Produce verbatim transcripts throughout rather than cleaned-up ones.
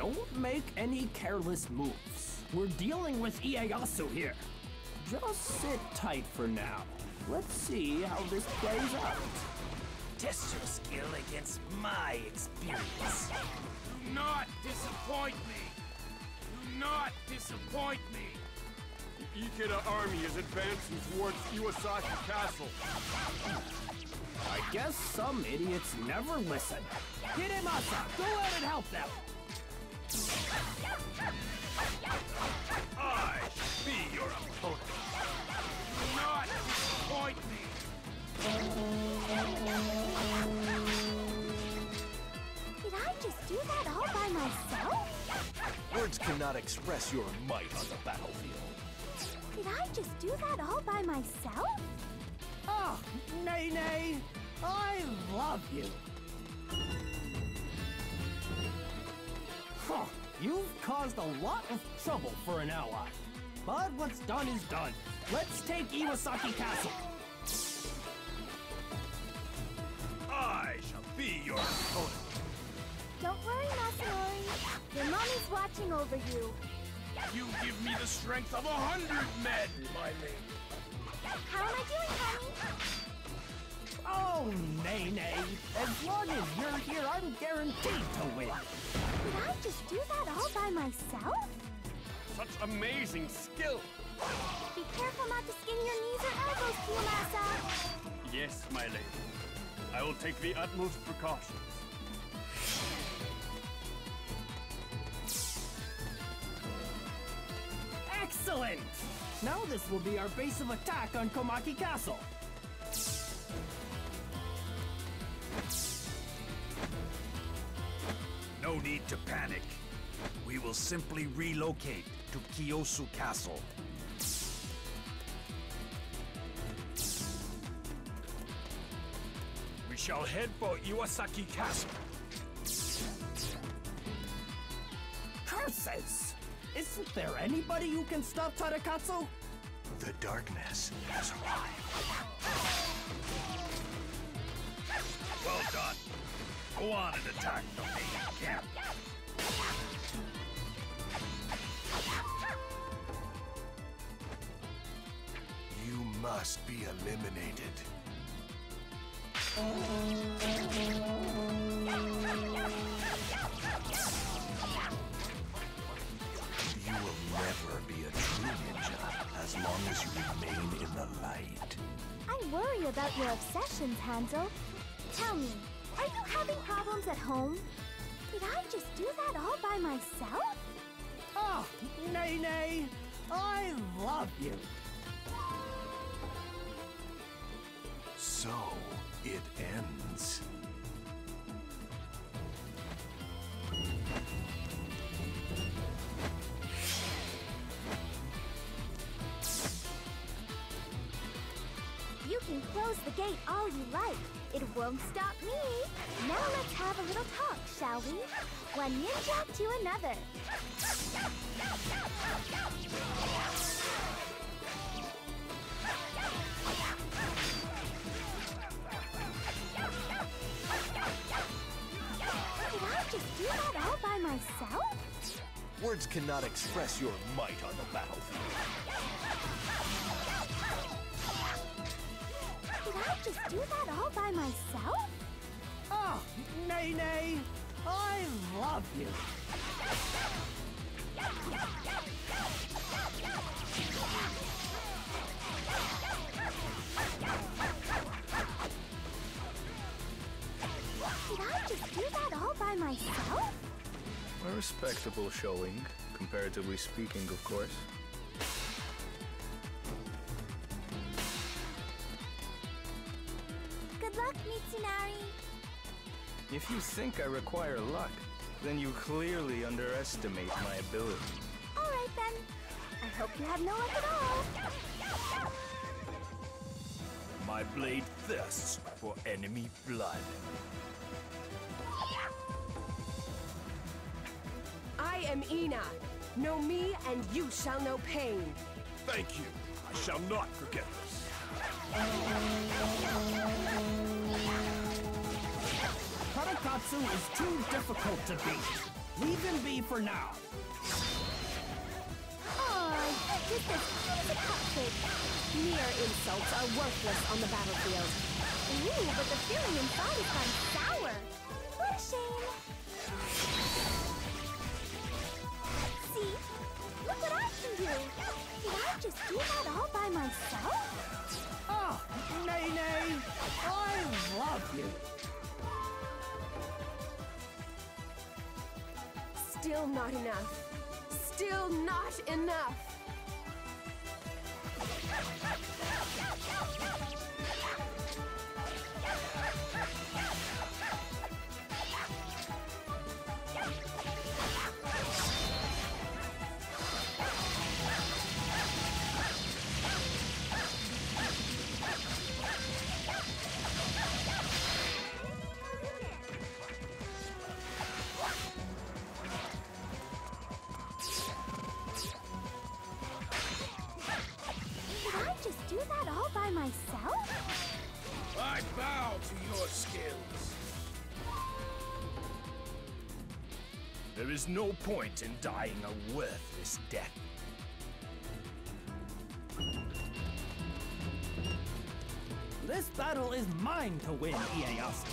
Don't make any careless moves. We're dealing with Ieyasu here. Just sit tight for now. Let's see how this plays out. Test your skill against my experience. Do not disappoint me. Do not disappoint me. The Ikeda army is advancing towards Iwasaki Castle. I guess some idiots never listen. Hidemasa, go out and help them! I should be your opponent. Do not disappoint me! Did I just do that all by myself? Words cannot express your might on the battlefield. Did I just do that all by myself? Oh, Nene, I love you. Huh, you've caused a lot of trouble for an ally. But what's done is done. Let's take Iwasaki Castle. I shall be your opponent. Don't worry, Masamune. Your mommy's watching over you. You give me the strength of a hundred men, my lady. How am I doing, honey? Oh, Nene. As long as you're here, I'm guaranteed to win. Did I just do that all by myself? Such amazing skill. Be careful not to skin your knees or elbows, Kiyamasa. Yes, my lady. I will take the utmost precautions. Excellent! Now this will be our base of attack on Komaki Castle. No need to panic. We will simply relocate to Kiyosu Castle. We shall head for Iwasaki Castle. Curses! Isn't there anybody who can stop Tarakatsu? The darkness has arrived. Well done. Go on and attack the main camp. You must be eliminated. You will never be a true ninja as long as you remain in the light. I worry about your obsessions, Hansel. Tell me, are you having problems at home? Did I just do that all by myself? Oh, Nene, I love you. So, it ends. You can close the gate all you like. It won't stop me. Now let's have a little talk, shall we? One ninja to another. Did I just do that all by myself? Words cannot express your might on the battlefield. Did I just do that all by myself? Oh, Nene, I love you. Did I just do that all by myself? A respectable showing, comparatively speaking, of course. If you think I require luck, then you clearly underestimate my ability. All right, then. I hope you have no luck at all. My blade thirsts for enemy blood. I am Ina. Know me, and you shall know pain. Thank you. I shall not forget this. Tarakatsu is too difficult to beat. Leave them be for now. Aw, just as cute as a cupcake. Mere insults are worthless on the battlefield. Ooh, but the feeling inside is kind of sour. What a shame. See? Look what I can do. Did I just do that all by myself? Oh, Nene, I love you. Still not enough. Still not enough. Do that all by myself? I bow to your skills. There is no point in dying a worthless death. This battle is mine to win, Ieyasu.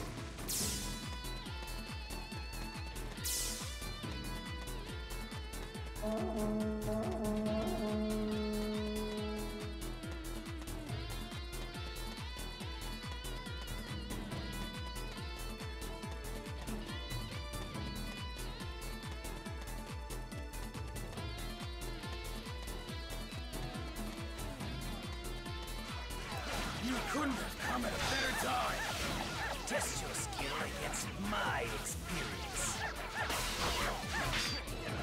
Test your skill against my experience. Did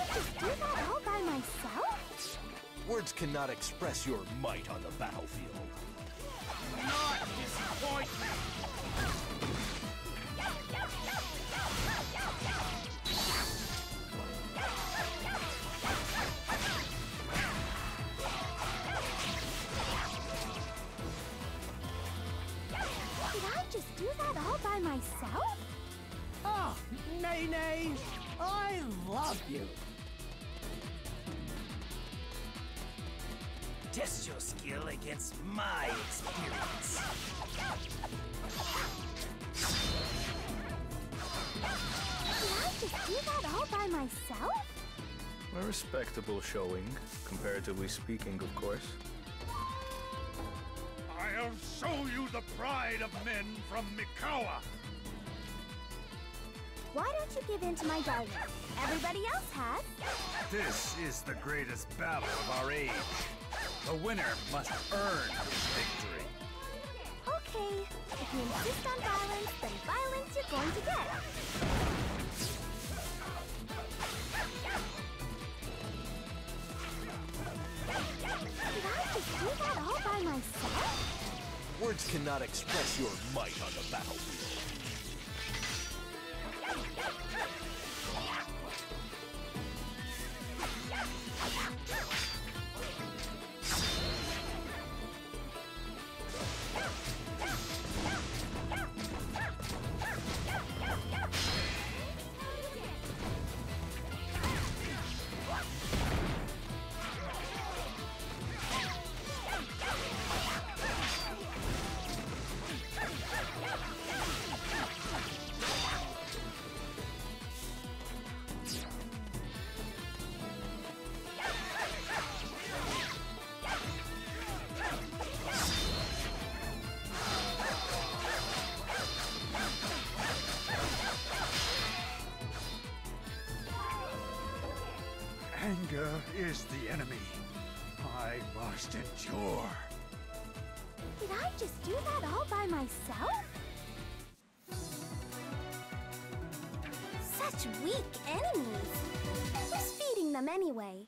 I just do that all by myself? Words cannot express your might on the battlefield. Not disappointed! Did I just do that all by myself? Oh, Nene, I love you. Test your skill against my experience. Did I just do that all by myself? A respectable showing, comparatively speaking, of course. I'll show you the pride of men from Mikawa! Why don't you give in to my darling? Everybody else has. This is the greatest battle of our age. The winner must earn his victory. Okay, if you insist on violence, then violence you're going to get. Did I just do that all by myself? Words cannot express your might on the battlefield. Yeah. Anger is the enemy. I must endure. Did I just do that all by myself? Such weak enemies. Who's feeding them anyway?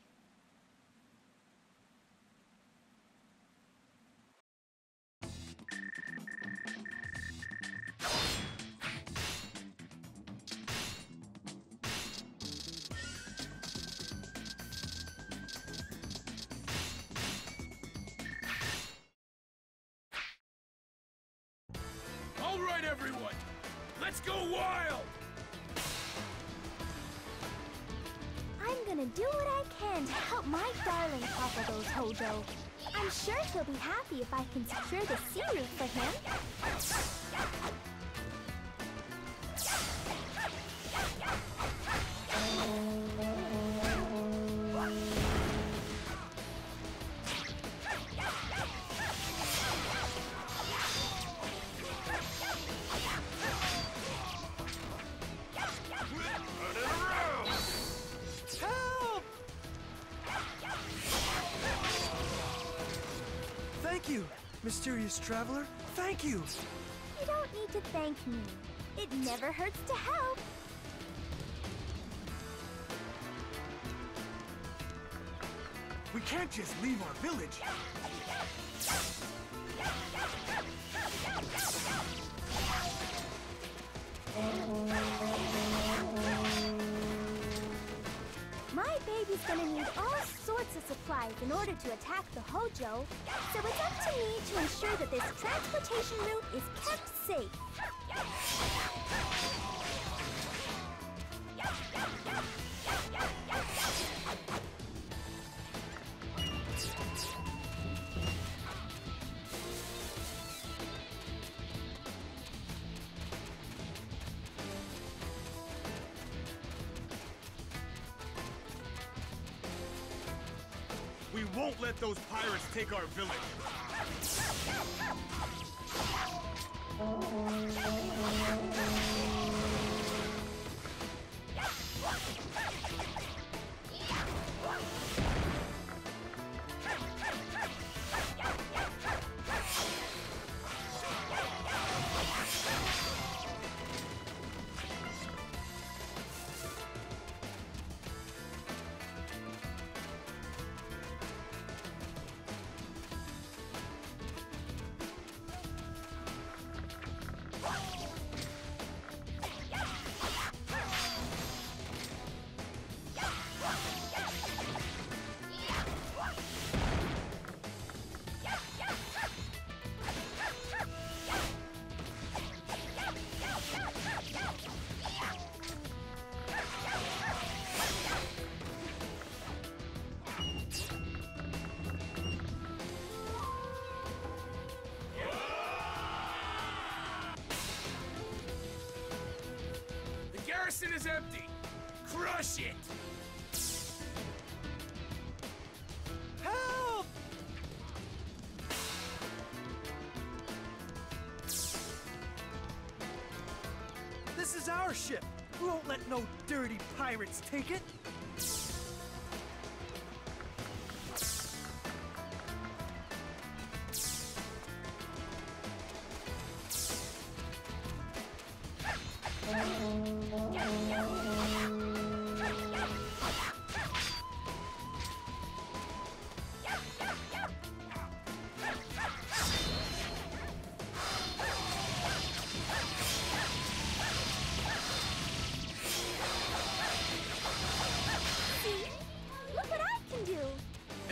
Everyone, let's go wild! I'm gonna do what I can to help my darling Papa Goes Hojo. I'm sure he'll be happy if I can secure the sea route for him. Thank you, mysterious traveler. Thank you. You don't need to thank me. It never hurts to help. We can't just leave our village. My baby's gonna need all sorts of supplies in order to attack the Hojo, so it's up to me to ensure that this transportation route is kept safe. We won't let those pirates take our village. Garrison is empty. Crush it. Help! This is our ship. We won't let no dirty pirates take it.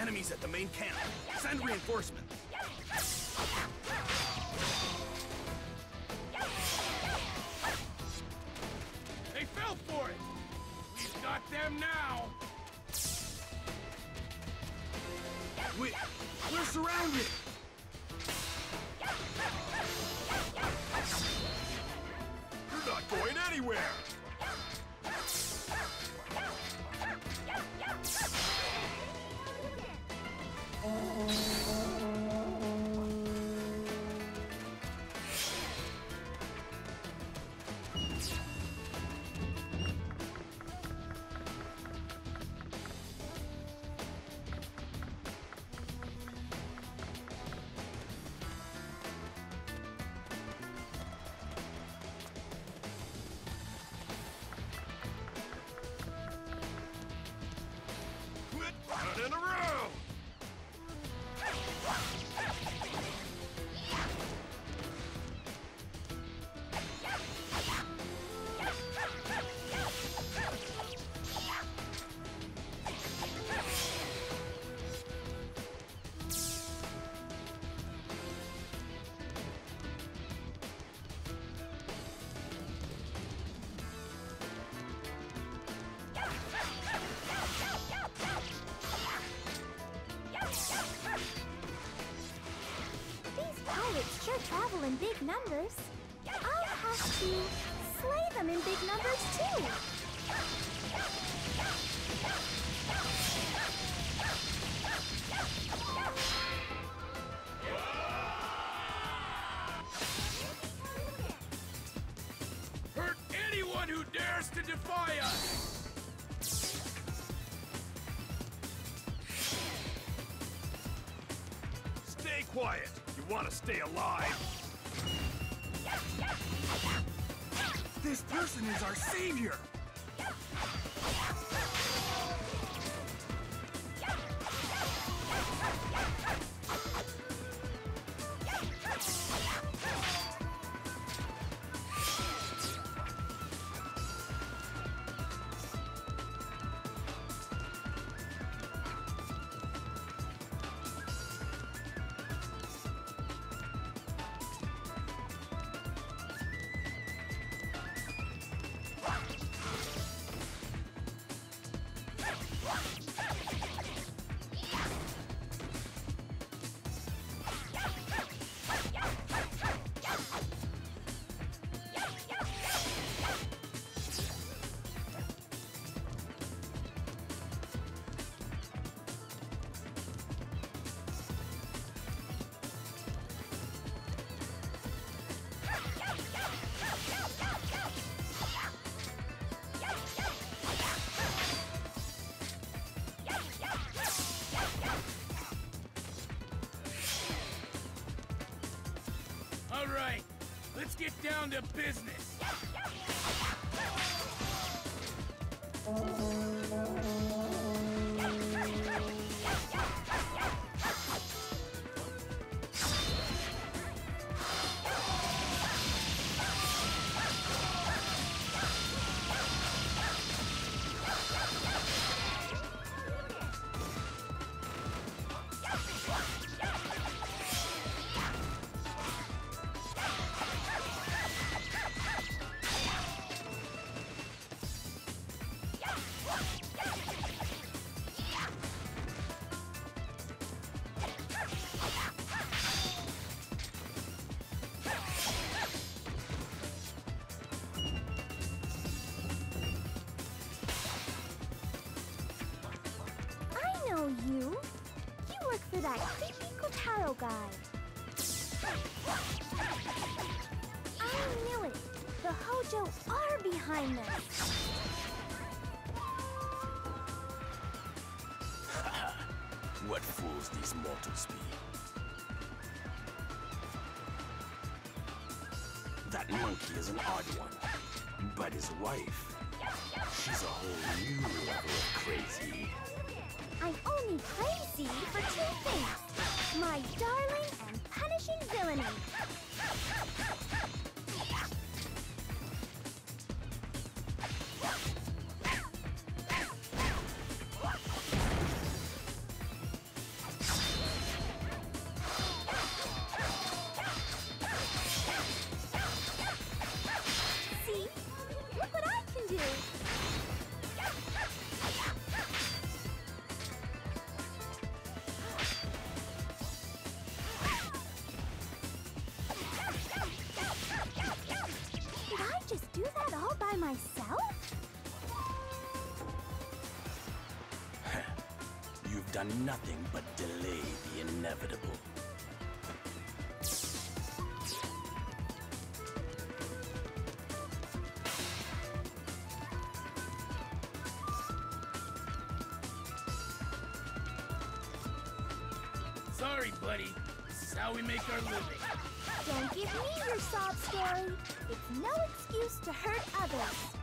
Enemies at the main camp. Send reinforcements. They fell for it! We've got them now! We, we're surrounded! You're not going anywhere! people in big numbers, I'll have to slay them in big numbers too. Hurt anyone who dares to defy us! Stay quiet! You want to stay alive? This person is our savior! Let's get down to business! You? You work for that creepy Kotaro guy. I knew it! The Hojo are behind this! What fools these mortals be. That monkey is an odd one, but his wife, she's a whole new level of crazy. I'm only crazy for two things, my darling and punishing villainy. See? Look what I can do! Nothing but delay the inevitable. Sorry, buddy. This is how we make our living. Don't give me your sob story. It's no excuse to hurt others.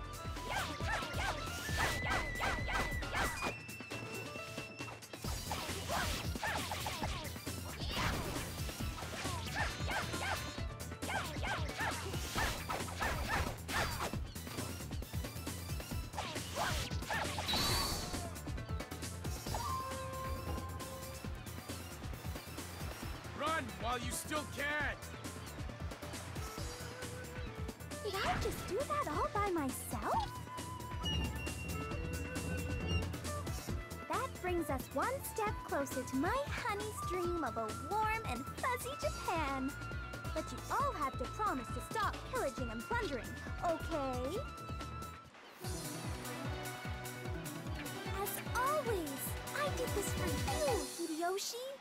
Run while you still can! Did I just do that all by myself? Brings us one step closer to my honey's dream of a warm and fuzzy Japan. But you all have to promise to stop pillaging and plundering, okay? As always, I did this for you, Hideyoshi.